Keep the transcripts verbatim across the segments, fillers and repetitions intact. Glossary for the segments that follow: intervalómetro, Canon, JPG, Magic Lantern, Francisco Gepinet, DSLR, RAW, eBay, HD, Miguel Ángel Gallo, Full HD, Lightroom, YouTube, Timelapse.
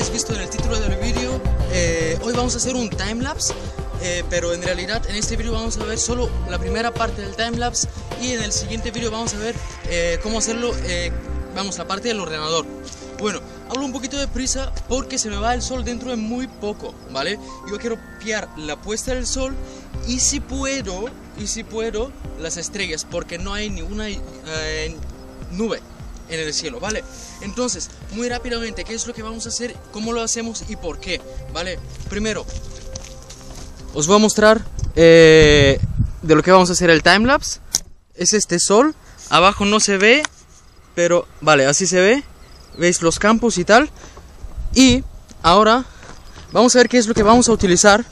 habéis visto en el título del vídeo, eh, hoy vamos a hacer un timelapse, eh, pero en realidad en este vídeo vamos a ver solo la primera parte del timelapse y en el siguiente vídeo vamos a ver eh, cómo hacerlo, eh, vamos, la parte del ordenador. Bueno, hablo un poquito de prisa porque se me va el sol dentro de muy poco, ¿vale? Yo quiero pillar la puesta del sol y si puedo, y si puedo, las estrellas, porque no hay ninguna eh, nube en el cielo, ¿vale? Entonces, muy rápidamente, ¿qué es lo que vamos a hacer? ¿Cómo lo hacemos y por qué? ¿Vale? Primero, os voy a mostrar eh, de lo que vamos a hacer el timelapse. Es este sol, abajo no se ve, pero, vale, así se ve. Veis los campos y tal. Y ahora vamos a ver qué es lo que vamos a utilizar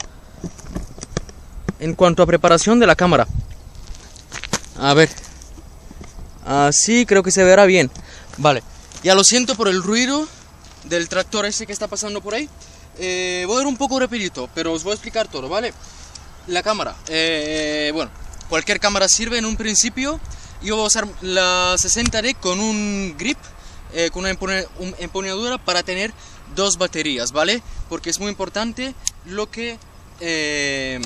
en cuanto a preparación de la cámara. A ver, así creo que se verá bien. Vale, ya lo siento por el ruido del tractor ese que está pasando por ahí. eh, Voy a ir un poco rapidito, pero os voy a explicar todo, ¿vale? La cámara, eh, bueno, cualquier cámara sirve en un principio. Yo voy a usar la sesenta D con un grip, Eh, con una empone, un, empuñadura para tener dos baterías, ¿vale? Porque es muy importante lo que eh,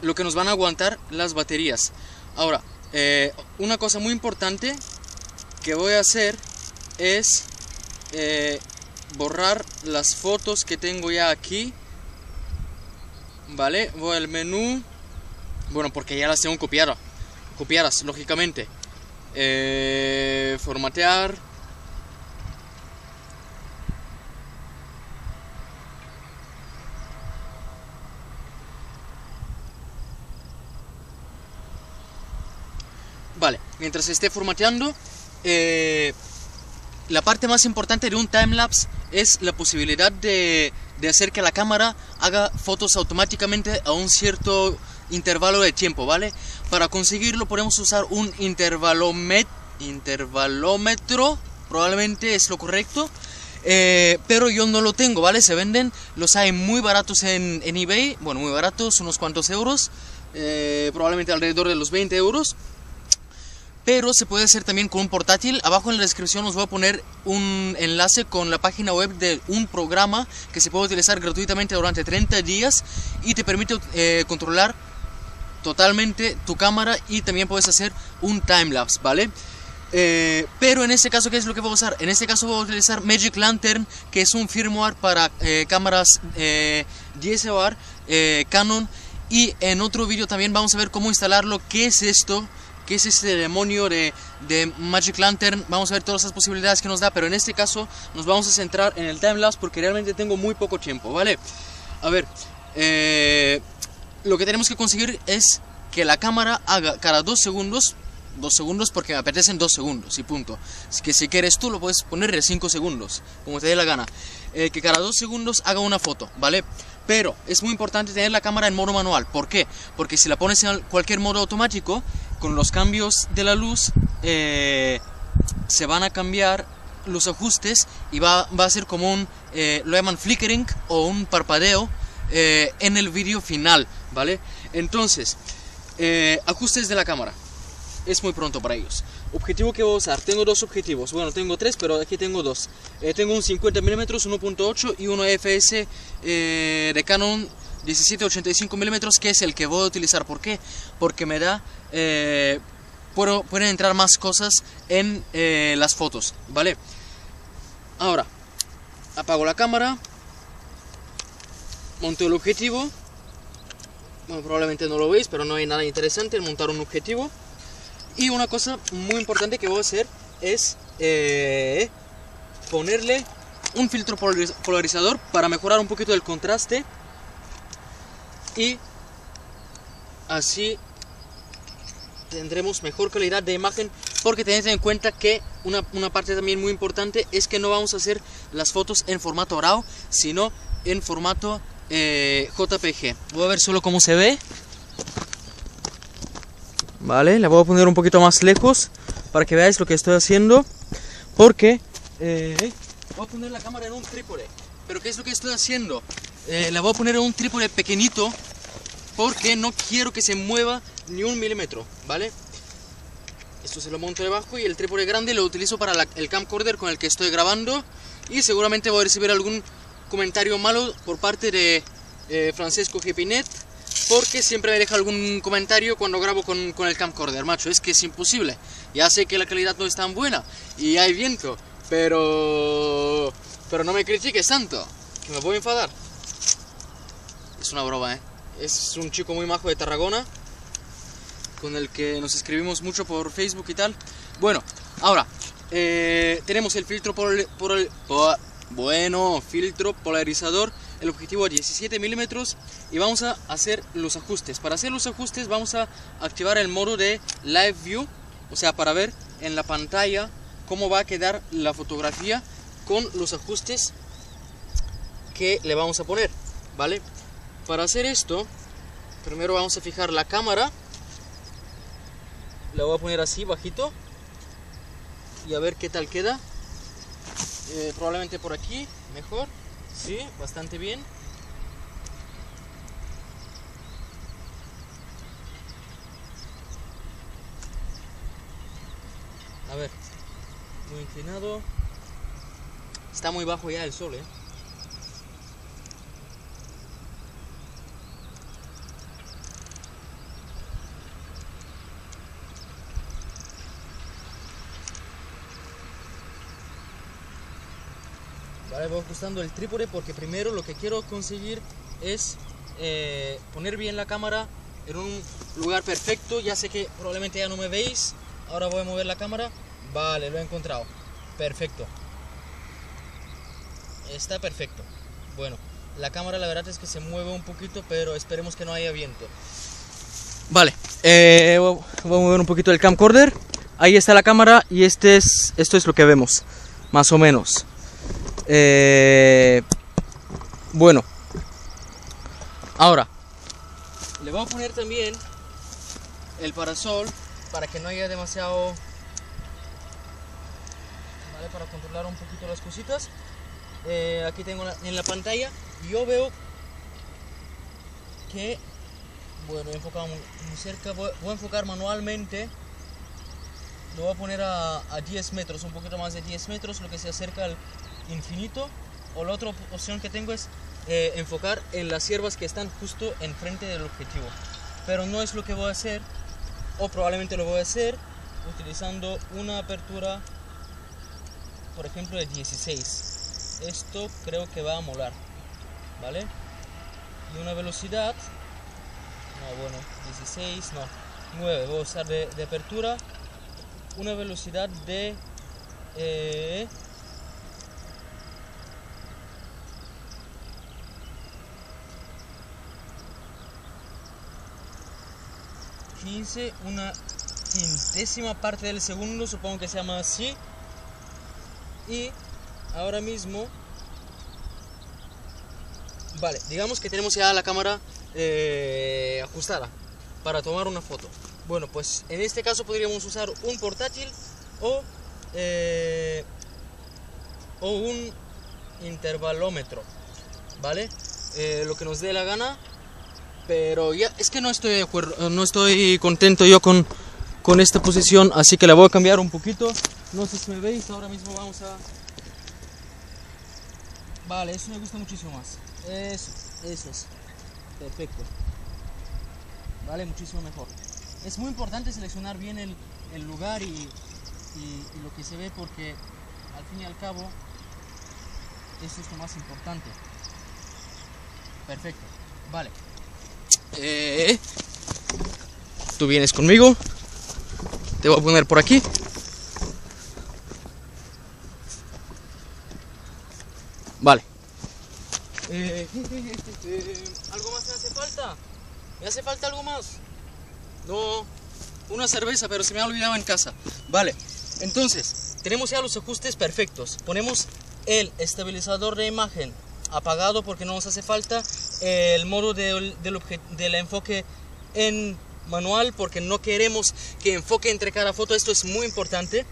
lo que nos van a aguantar las baterías. Ahora, eh, una cosa muy importante que voy a hacer es eh, borrar las fotos que tengo ya aquí, ¿vale? Voy al menú, bueno, porque ya las tengo copiadas, copiadas lógicamente. Eh, formatear. Vale, mientras esté formateando, eh, la parte más importante de un timelapse es la posibilidad de, de hacer que la cámara haga fotos automáticamente a un cierto intervalo de tiempo, ¿vale? Para conseguirlo podemos usar un intervalomet, intervalómetro, probablemente es lo correcto, eh, pero yo no lo tengo, ¿vale? Se venden, los hay muy baratos en, en eBay, bueno, muy baratos, unos cuantos euros, eh, probablemente alrededor de los veinte euros. Pero se puede hacer también con un portátil. Abajo en la descripción os voy a poner un enlace con la página web de un programa que se puede utilizar gratuitamente durante treinta días y te permite eh, controlar totalmente tu cámara y también puedes hacer un timelapse, ¿vale? Eh, pero en este caso, ¿qué es lo que voy a usar? En este caso voy a utilizar Magic Lantern, que es un firmware para eh, cámaras eh, D S L R, eh, Canon. Y en otro vídeo también vamos a ver cómo instalarlo, qué es esto, que es este demonio de, de Magic Lantern. Vamos a ver todas las posibilidades que nos da, pero en este caso nos vamos a centrar en el timelapse porque realmente tengo muy poco tiempo, ¿vale? A ver, eh, lo que tenemos que conseguir es que la cámara haga cada dos segundos, dos segundos porque me apetecen dos segundos y punto. Así que si quieres tú lo puedes poner de cinco segundos, como te dé la gana. Eh, que cada dos segundos haga una foto, ¿vale? Pero es muy importante tener la cámara en modo manual. ¿Por qué? Porque si la pones en cualquier modo automático, con los cambios de la luz eh, se van a cambiar los ajustes y va, va a ser como un, eh, lo llaman flickering o un parpadeo eh, en el vídeo final, ¿vale? Entonces, eh, ajustes de la cámara, es muy pronto para ellos. Objetivo que voy a usar, tengo dos objetivos, bueno, tengo tres, pero aquí tengo dos. Eh, tengo un cincuenta milímetros, uno punto ocho y uno F S eh, de Canon diecisiete ochenta y cinco milímetros, que es el que voy a utilizar. ¿Por qué? Porque me da, eh, puedo, pueden entrar más cosas en eh, las fotos, ¿vale? Ahora, apago la cámara, monto el objetivo. Bueno, probablemente no lo veis, pero no hay nada interesante en montar un objetivo. Y una cosa muy importante que voy a hacer es eh, ponerle un filtro polarizador para mejorar un poquito el contraste. Y así tendremos mejor calidad de imagen, porque tened en cuenta que una, una parte también muy importante es que no vamos a hacer las fotos en formato RAW, sino en formato eh, J P G. Voy a ver solo cómo se ve. Vale, la voy a poner un poquito más lejos para que veáis lo que estoy haciendo, porque eh, voy a poner la cámara en un trípode. Pero ¿qué es lo que estoy haciendo? Eh, la voy a poner en un trípode pequeñito porque no quiero que se mueva ni un milímetro, ¿vale? Esto se lo monto debajo y el trípode grande lo utilizo para la, el camcorder con el que estoy grabando, y seguramente voy a recibir algún comentario malo por parte de eh, Francisco Gepinet, porque siempre me deja algún comentario cuando grabo con, con el camcorder, macho. Es que es imposible. Ya sé que la calidad no es tan buena y hay viento, pero pero no me critiques tanto, que me voy a enfadar. Es una broma, ¿eh? Es un chico muy majo de Tarragona, con el que nos escribimos mucho por Facebook y tal. Bueno, ahora eh, tenemos el filtro por el, por el por, bueno, filtro polarizador, el objetivo a diecisiete milímetros, y vamos a hacer los ajustes. Para hacer los ajustes vamos a activar el modo de Live View, o sea, para ver en la pantalla cómo va a quedar la fotografía con los ajustes que le vamos a poner, ¿vale? Para hacer esto, primero vamos a fijar la cámara. La voy a poner así, bajito, y a ver qué tal queda. Eh, probablemente por aquí, mejor. Sí, bastante bien. A ver, muy inclinado. Está muy bajo ya el sol, ¿eh? Vale, voy ajustando el trípode porque primero lo que quiero conseguir es eh, poner bien la cámara en un lugar perfecto. Ya sé que probablemente ya no me veis. Ahora voy a mover la cámara. Vale, lo he encontrado. Perfecto. Está perfecto. Bueno, la cámara la verdad es que se mueve un poquito, pero esperemos que no haya viento. Vale, eh, voy a mover un poquito el camcorder. Ahí está la cámara y este es, esto es lo que vemos, más o menos. Eh, bueno, ahora le voy a poner también el parasol para que no haya demasiado, ¿vale? Para controlar un poquito las cositas. Eh, aquí tengo la, en la pantalla, yo veo que, bueno, he enfocado muy, muy cerca. Voy, voy a enfocar manualmente. Lo voy a poner a, a diez metros, un poquito más de diez metros, lo que se acerca al infinito. O la otra opción que tengo es eh, enfocar en las ciervas que están justo enfrente del objetivo, pero no es lo que voy a hacer, o probablemente lo voy a hacer utilizando una apertura, por ejemplo, de dieciséis. Esto creo que va a molar, ¿vale? Y una velocidad, no, bueno, dieciséis, no, nueve, voy a usar de, de apertura, una velocidad de... Eh, quince, una quintésima parte del segundo, supongo que se llama así. Y ahora mismo, vale, digamos que tenemos ya la cámara eh, ajustada para tomar una foto. Bueno, pues en este caso podríamos usar un portátil o, eh, o un intervalómetro, ¿vale? Eh, lo que nos dé la gana. Pero ya, es que no estoy de acuerdo, no estoy contento yo con, con esta posición, así que la voy a cambiar un poquito. No sé si me veis, ahora mismo vamos a... Vale, eso me gusta muchísimo más. Eso, eso es. Perfecto. Vale, muchísimo mejor. Es muy importante seleccionar bien el, el lugar y, y, y lo que se ve, porque al fin y al cabo, eso es lo más importante. Perfecto. Vale. Eh, tú vienes conmigo, te voy a poner por aquí. Vale. Eh, ¿Algo más me hace falta? ¿Me hace falta algo más? No, una cerveza, pero se me ha olvidado en casa. Vale, entonces tenemos ya los ajustes perfectos. Ponemos el estabilizador de imagen apagado porque no nos hace falta, el modo del, del, del enfoque en manual porque no queremos que enfoque entre cada foto, esto es muy importante.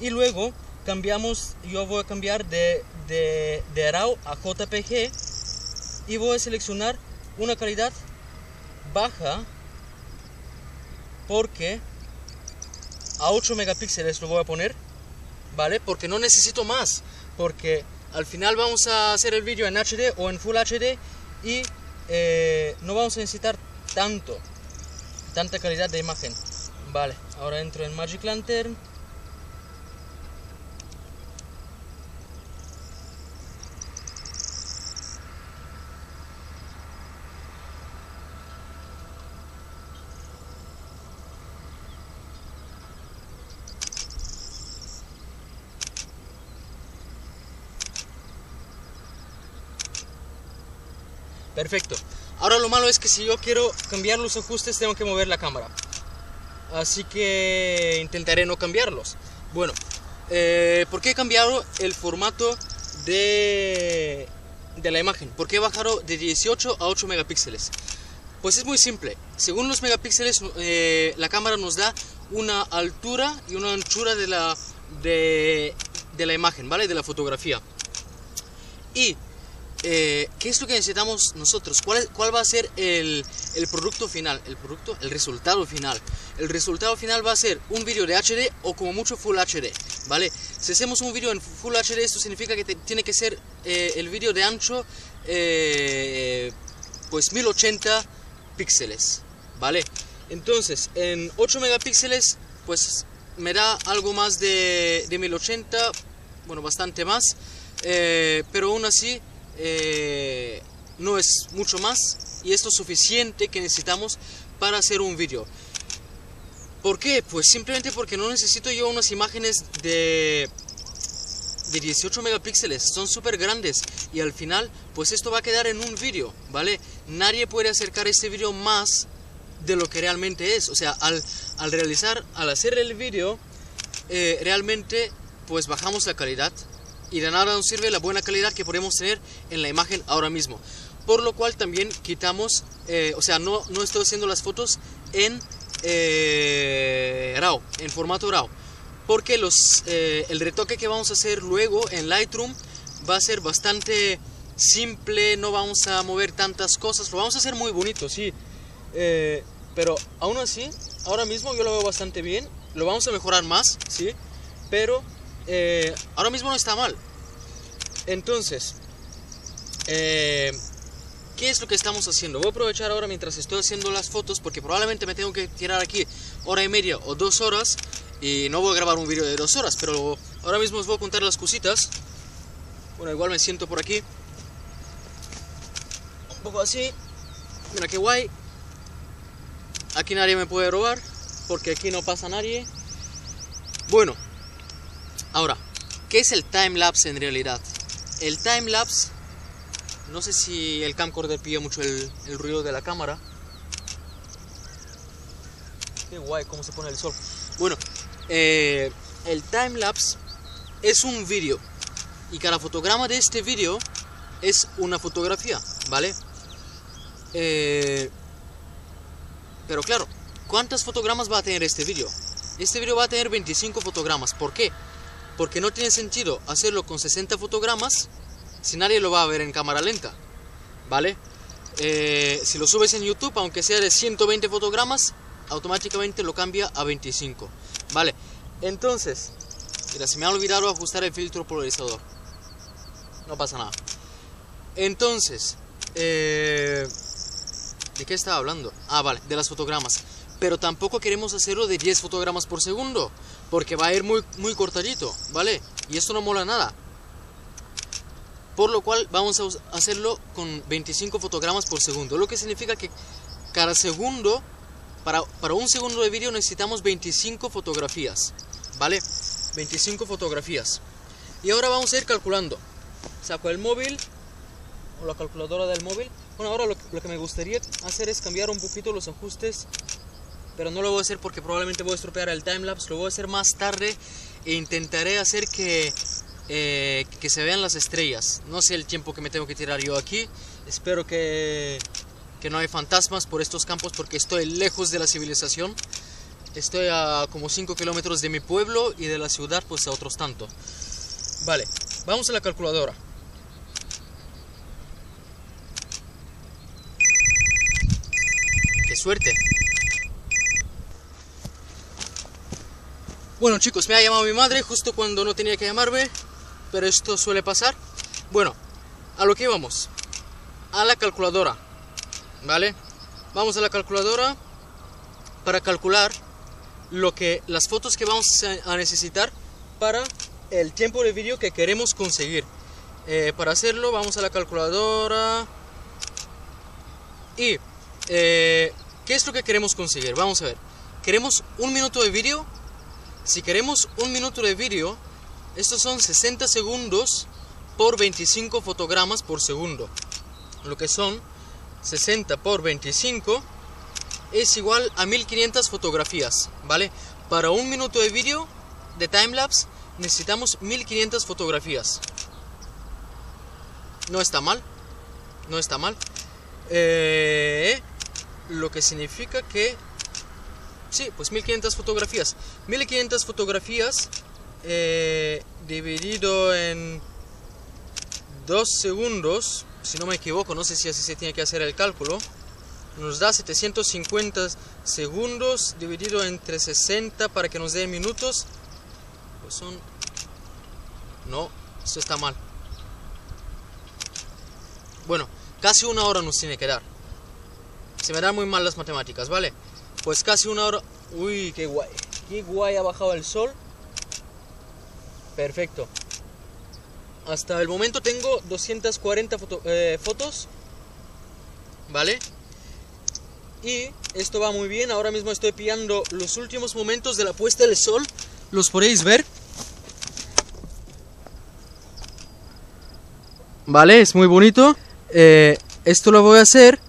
Y luego cambiamos, yo voy a cambiar de, de, de RAW a J P G y voy a seleccionar una calidad baja porque a ocho megapíxeles lo voy a poner, ¿vale? Porque no necesito más, porque Al final vamos a hacer el vídeo en H D o en Full H D y eh, no vamos a necesitar tanto, tanta calidad de imagen. Vale, ahora entro en Magic Lantern. Perfecto. Ahora lo malo es que si yo quiero cambiar los ajustes tengo que mover la cámara, así que intentaré no cambiarlos. Bueno, eh, ¿por qué he cambiado el formato de, de la imagen? ¿Por qué he bajado de dieciocho a ocho megapíxeles? Pues es muy simple. Según los megapíxeles eh, la cámara nos da una altura y una anchura de la, de, de la imagen, ¿vale? De la fotografía. Y Eh, ¿qué es lo que necesitamos nosotros? ¿Cuál, cuál va a ser el, el producto final? El producto, el resultado final. El resultado final va a ser un vídeo de H D o como mucho Full H D, ¿vale? Si hacemos un vídeo en Full H D, esto significa que te, tiene que ser eh, el vídeo de ancho, eh, pues mil ochenta píxeles, ¿vale? Entonces, en ocho megapíxeles, pues me da algo más de, de mil ochenta, bueno, bastante más, eh, pero aún así... Eh, no es mucho más, y esto es suficiente que necesitamos para hacer un vídeo. ¿Por qué? Pues simplemente porque no necesito yo unas imágenes de, de dieciocho megapíxeles, son súper grandes y al final pues esto va a quedar en un vídeo, ¿vale? Nadie puede acercar este vídeo más de lo que realmente es. O sea, al, al realizar, al hacer el vídeo eh, realmente pues bajamos la calidad y de nada nos sirve la buena calidad que podemos tener en la imagen ahora mismo. Por lo cual también quitamos, eh, o sea, no, no estoy haciendo las fotos en eh, RAW, en formato RAW. Porque los, eh, el retoque que vamos a hacer luego en Lightroom va a ser bastante simple, no vamos a mover tantas cosas, lo vamos a hacer muy bonito, sí. Eh, pero aún así, ahora mismo yo lo veo bastante bien, lo vamos a mejorar más, sí, pero... Eh, ahora mismo no está mal. Entonces eh, ¿qué es lo que estamos haciendo? Voy a aprovechar ahora mientras estoy haciendo las fotos, porque probablemente me tengo que tirar aquí hora y media o dos horas, y no voy a grabar un vídeo de dos horas, pero ahora mismo os voy a contar las cositas. Bueno, igual me siento por aquí un poco así. Mira qué guay. Aquí nadie me puede robar, porque aquí no pasa nadie. Bueno, ahora, ¿qué es el timelapse en realidad? El timelapse, no sé si el camcorder pilla mucho el, el ruido de la cámara. Qué guay, cómo se pone el sol. Bueno, eh, el timelapse es un vídeo y cada fotograma de este vídeo es una fotografía, ¿vale? Eh, pero claro, ¿cuántos fotogramas va a tener este vídeo? Este vídeo va a tener veinticinco fotogramas. ¿Por qué? Porque no tiene sentido hacerlo con sesenta fotogramas si nadie lo va a ver en cámara lenta, ¿vale? Eh, si lo subes en YouTube, aunque sea de ciento veinte fotogramas, automáticamente lo cambia a veinticinco, ¿vale? Entonces, mira, se me ha olvidado ajustar el filtro polarizador. No pasa nada. Entonces, eh, ¿de qué estaba hablando? Ah, vale, de las fotogramas. Pero tampoco queremos hacerlo de diez fotogramas por segundo, porque va a ir muy, muy cortadito, ¿vale? Y esto no mola nada. Por lo cual vamos a hacerlo con veinticinco fotogramas por segundo. Lo que significa que cada segundo, para, para un segundo de vídeo necesitamos veinticinco fotografías, ¿vale? veinticinco fotografías. Y ahora vamos a ir calculando. Saco el móvil, o la calculadora del móvil. Bueno, ahora lo, lo que me gustaría hacer es cambiar un poquito los ajustes, pero no lo voy a hacer porque probablemente voy a estropear el timelapse. Lo voy a hacer más tarde e intentaré hacer que, eh, que se vean las estrellas. No sé el tiempo que me tengo que tirar yo aquí. Espero que, que no hay fantasmas por estos campos, porque estoy lejos de la civilización. Estoy a como cinco kilómetros de mi pueblo, y de la ciudad pues a otros tanto. Vale, vamos a la calculadora. ¡Qué suerte! Bueno chicos, me ha llamado mi madre justo cuando no tenía que llamarme, pero esto suele pasar. Bueno, a lo que vamos, a la calculadora, ¿vale? Vamos a la calculadora para calcular lo que, las fotos que vamos a necesitar para el tiempo de vídeo que queremos conseguir. Eh, para hacerlo vamos a la calculadora y eh, ¿qué es lo que queremos conseguir? Vamos a ver, queremos un minuto de vídeo. Si queremos un minuto de vídeo, estos son sesenta segundos por veinticinco fotogramas por segundo, lo que son sesenta por veinticinco es igual a mil quinientas fotografías, ¿vale? Para un minuto de vídeo de timelapse necesitamos mil quinientas fotografías. No está mal, no está mal. Eh, lo que significa que sí, pues mil quinientas fotografías. mil quinientas fotografías eh, dividido en dos segundos, si no me equivoco, no sé si así se tiene que hacer el cálculo, nos da setecientos cincuenta segundos dividido entre sesenta para que nos dé minutos, pues son... no, esto está mal. Bueno, casi una hora nos tiene que dar. Se me dan muy mal las matemáticas, ¿vale? Pues casi una hora... uy, qué guay, qué guay ha bajado el sol. Perfecto. Hasta el momento tengo doscientas cuarenta foto, eh, fotos, ¿vale? Y esto va muy bien. Ahora mismo estoy pillando los últimos momentos de la puesta del sol. Los podéis ver, ¿vale? Es muy bonito. eh, Esto lo voy a hacer.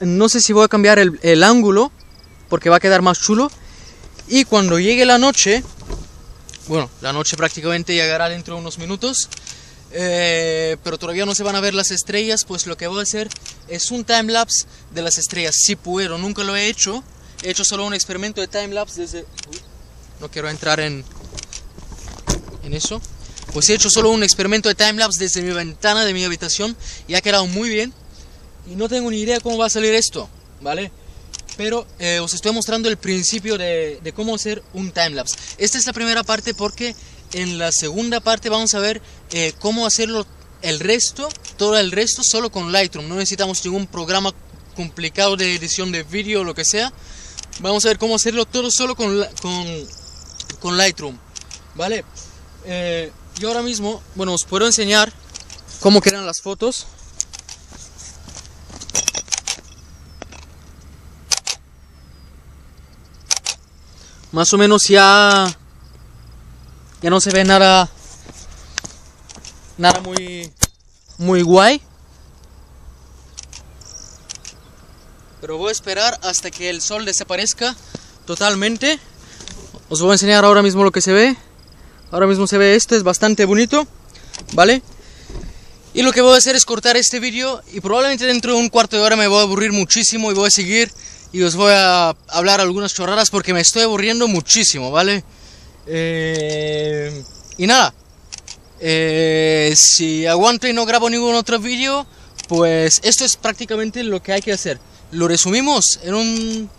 No sé si voy a cambiar el, el ángulo, porque va a quedar más chulo. Y cuando llegue la noche, bueno, la noche prácticamente llegará dentro de unos minutos, eh, pero todavía no se van a ver las estrellas. Pues lo que voy a hacer es un timelapse de las estrellas, si puedo. Nunca lo he hecho, he hecho solo un experimento de timelapse desde... uy, no quiero entrar en, en eso. Pues he hecho solo un experimento de timelapse desde mi ventana de mi habitación y ha quedado muy bien. Y no tengo ni idea cómo va a salir esto, ¿vale? Pero eh, os estoy mostrando el principio de, de cómo hacer un timelapse. Esta es la primera parte, porque en la segunda parte vamos a ver eh, cómo hacerlo el resto, todo el resto solo con Lightroom. No necesitamos ningún programa complicado de edición de vídeo o lo que sea. Vamos a ver cómo hacerlo todo solo con, con, con Lightroom, ¿vale? Eh, yo ahora mismo, bueno, os puedo enseñar cómo quedan las fotos. Más o menos ya, ya no se ve nada, nada muy, muy guay. Pero voy a esperar hasta que el sol desaparezca totalmente. Os voy a enseñar ahora mismo lo que se ve. Ahora mismo se ve este, es bastante bonito, ¿vale? Y lo que voy a hacer es cortar este vídeo y probablemente dentro de un cuarto de hora me voy a aburrir muchísimo y voy a seguir... y os voy a hablar algunas chorradas porque me estoy aburriendo muchísimo, ¿vale? Eh, y nada, eh, si aguanto y no grabo ningún otro vídeo, pues esto es prácticamente lo que hay que hacer. Lo resumimos en un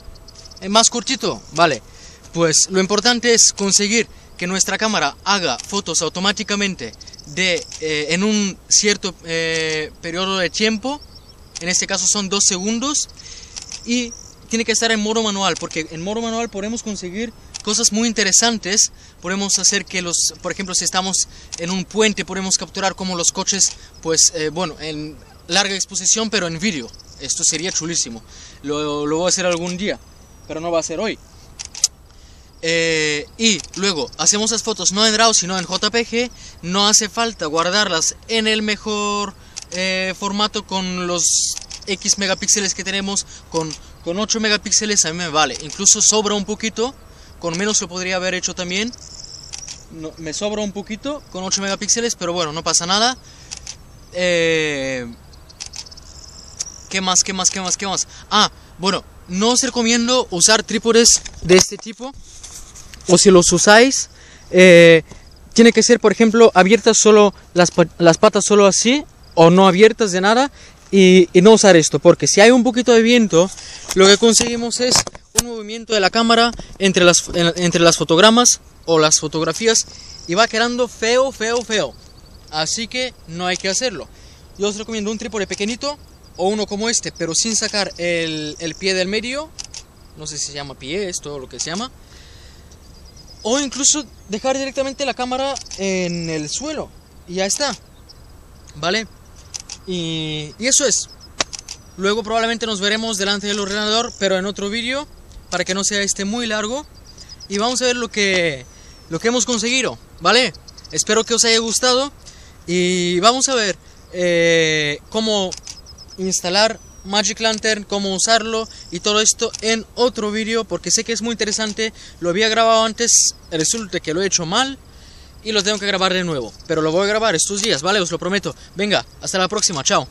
en más cortito, ¿vale? Pues lo importante es conseguir que nuestra cámara haga fotos automáticamente de, eh, en un cierto eh, periodo de tiempo. En este caso son dos segundos y... tiene que estar en modo manual, porque en modo manual podemos conseguir cosas muy interesantes. Podemos hacer que los, por ejemplo, si estamos en un puente, podemos capturar como los coches, pues eh, bueno, en larga exposición, pero en vídeo. Esto sería chulísimo. Lo, lo voy a hacer algún día, pero no va a ser hoy. Eh, y luego, hacemos las fotos no en raw, sino en J P G. No hace falta guardarlas en el mejor eh, formato con los X megapíxeles que tenemos, con... con ocho megapíxeles a mí me vale, incluso sobra un poquito, con menos lo podría haber hecho también. No, me sobra un poquito con ocho megapíxeles, pero bueno, no pasa nada. Eh, ¿Qué más, qué más, qué más, qué más? Ah, bueno, no os recomiendo usar trípodes de este tipo, o si los usáis, eh, tiene que ser, por ejemplo, abiertas solo, las, las patas solo así, o no abiertas de nada. Y, y no usar esto, porque si hay un poquito de viento, lo que conseguimos es un movimiento de la cámara entre las, en, entre las fotogramas o las fotografías, y va quedando feo, feo, feo. así que no hay que hacerlo. Yo os recomiendo un trípode pequeñito o uno como este, pero sin sacar el, el pie del medio, no sé si se llama pie, es todo lo que se llama, o incluso dejar directamente la cámara en el suelo y ya está, ¿vale? Y, y eso es. Luego probablemente nos veremos delante del ordenador, pero en otro vídeo, para que no sea este muy largo, y vamos a ver lo que, lo que hemos conseguido, ¿vale? Espero que os haya gustado y vamos a ver eh, cómo instalar Magic Lantern, cómo usarlo y todo esto en otro vídeo, porque sé que es muy interesante. Lo había grabado antes, resulta que lo he hecho mal y lo tengo que grabar de nuevo, pero lo voy a grabar estos días, ¿vale? Os lo prometo. Venga, hasta la próxima, chao.